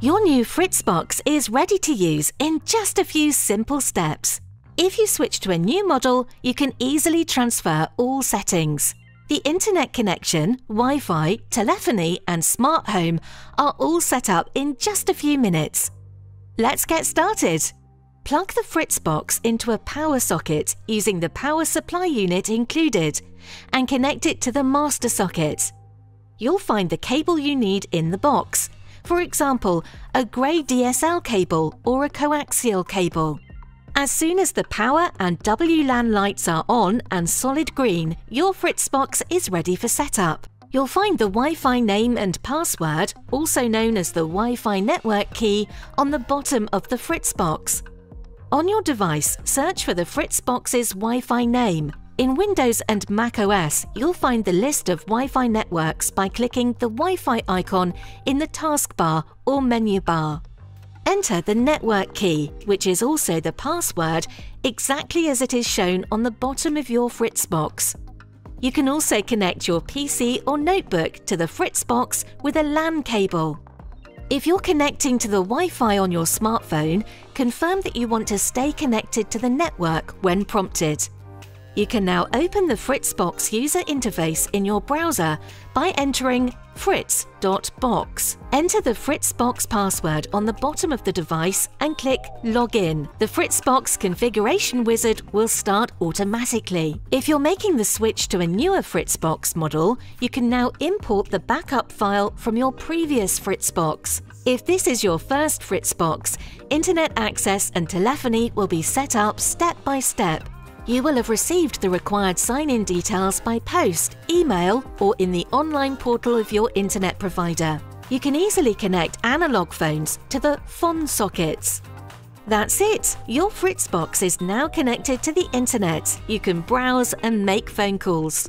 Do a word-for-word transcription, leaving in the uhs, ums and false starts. Your new FRITZ!Box is ready to use in just a few simple steps. If you switch to a new model, you can easily transfer all settings. The internet connection, Wi-Fi, telephony and smart home are all set up in just a few minutes. Let's get started. Plug the FRITZ!Box into a power socket using the power supply unit included and connect it to the master socket. You'll find the cable you need in the box, for example, a grey D S L cable or a coaxial cable. As soon as the power and W LAN lights are on and solid green, your FRITZ!Box is ready for setup. You'll find the Wi-Fi name and password, also known as the Wi-Fi network key, on the bottom of the FRITZ!Box. On your device, search for the FRITZ!Box's Wi-Fi name. In Windows and Mac O S, you'll find the list of Wi-Fi networks by clicking the Wi-Fi icon in the taskbar or menu bar. Enter the network key, which is also the password, exactly as it is shown on the bottom of your FRITZ!Box. You can also connect your P C or notebook to the FRITZ!Box with a LAN cable. If you're connecting to the Wi-Fi on your smartphone, confirm that you want to stay connected to the network when prompted. You can now open the FRITZ!Box user interface in your browser by entering FRITZ dot box. Enter the FRITZ!Box password on the bottom of the device and click Login. The FRITZ!Box configuration wizard will start automatically. If you're making the switch to a newer FRITZ!Box model, you can now import the backup file from your previous FRITZ!Box. If this is your first FRITZ!Box, internet access and telephony will be set up step by step. You will have received the required sign-in details by post, email, or in the online portal of your internet provider. You can easily connect analog phones to the FON sockets. That's it! Your FRITZ!Box is now connected to the internet. You can browse and make phone calls.